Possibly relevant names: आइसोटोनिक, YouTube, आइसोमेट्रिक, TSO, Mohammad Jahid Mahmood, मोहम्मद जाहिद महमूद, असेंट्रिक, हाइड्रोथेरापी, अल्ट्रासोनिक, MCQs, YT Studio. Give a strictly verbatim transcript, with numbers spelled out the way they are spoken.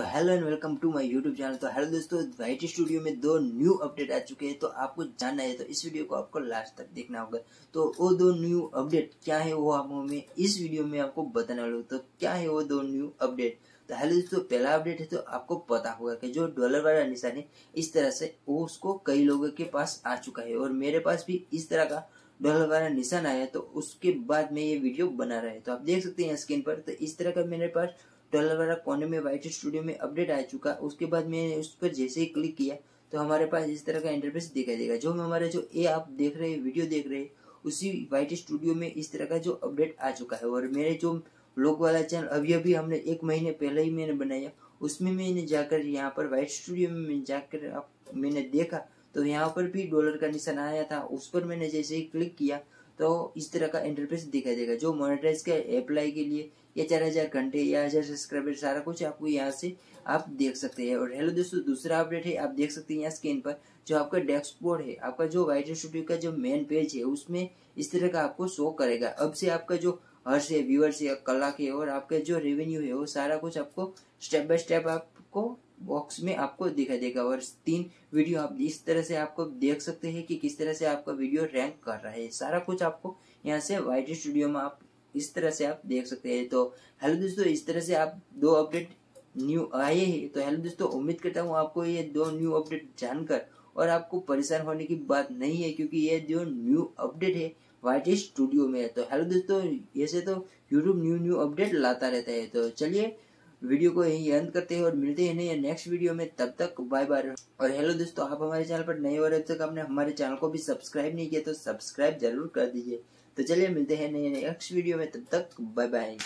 तो hello and welcome to my YouTube channel. तो hello दोस्तों, वाई टी स्टूडियो में दो न्यू अपडेट आ चुके हैं। तो आपको जानना है तो इस वीडियो को आपको लास्ट तक देखना होगा। तो वो दो न्यू अपडेट क्या है वो आप हमें इस वीडियो में आपको बताने वाले। तो क्या है वो दो न्यू अपडेट? तो हेलो दोस्तों, पहला अपडेट है तो आपको पता होगा कि जो डॉलर वाला निशान है इस तरह से वो उसको कई लोगों के पास आ चुका है और मेरे पास भी इस तरह का डॉलर वाला निशान आया। तो उसके बाद में ये वीडियो बना रहा है, तो आप देख सकते हैं स्क्रीन पर। तो इस तरह का मेरे पास डॉलर वाला कोने में वाई टी स्टूडियो में अपडेट आ चुका। उसके बाद मैंने उस पर जैसे ही क्लिक किया तो हमारे पास इस तरह का इंटरफेस दिखाई देगा। जो हमारे जो ये आप देख रहे हैं वीडियो देख रहे हैं उसी वाई टी स्टूडियो में इस तरह का जो अपडेट आ चुका है। और मेरे जो ब्लॉग वाला चैनल अभी अभी हमने एक महीने पहले ही मैंने बनाया, उसमें मैंने जाकर यहाँ पर वाई टी स्टूडियो में जाकर आप मैंने देखा तो यहाँ पर भी डॉलर का निशान आया था। उस पर मैंने जैसे ही क्लिक किया तो इस तरह का इंटरफेस दिखाई देगा। जो मोनेटाइज का अप्लाई के लिए या चार हजार घंटे या हजार सब्सक्राइबर सारा कुछ आपको यहाँ से आप देख सकते हैं। और हेलो दोस्तों, दूसरा अपडेट है आप देख सकते हैं यहाँ स्क्रीन पर। जो आपका डैशबोर्ड है आपका जो वाई टी स्टूडियो का जो मेन पेज है उसमें इस तरह का आपको शो करेगा। अब से आपका जो हर्ष है व्यूअर्स है कला के और आपका जो रेवेन्यू है वो सारा कुछ आपको स्टेप बाय स्टेप आपको बॉक्स में आपको दिखाई देगा। और तीन वीडियो आप इस तरह से आपको देख सकते हैं कि किस तरह से आपका वीडियो रैंक कर रहा है। सारा कुछ आपको यहाँ से वाई टी स्टूडियो में आप इस तरह से आप देख सकते हैं। तो हेलो दोस्तों, इस तरह से आप दो अपडेट न्यू आए हैं। तो हेलो दोस्तों, उम्मीद करता हूँ आपको ये दो न्यू अपडेट जानकर और आपको परेशान होने की बात नहीं है, क्योंकि ये जो न्यू अपडेट है वाई टी स्टूडियो में है। तो हेलो दोस्तों, ऐसे तो यूट्यूब न्यू न्यू अपडेट लाता रहता है। तो चलिए वीडियो को यही अंत करते हैं और मिलते हैं नए नेक्स्ट वीडियो में। तब तक बाय बाय। और हेलो दोस्तों, आप हमारे चैनल पर नए हो रहे तक आपने हमारे चैनल को भी सब्सक्राइब नहीं किया तो सब्सक्राइब जरूर कर दीजिए। तो चलिए मिलते हैं नए नेक्स्ट वीडियो में। तब तक बाय बाय।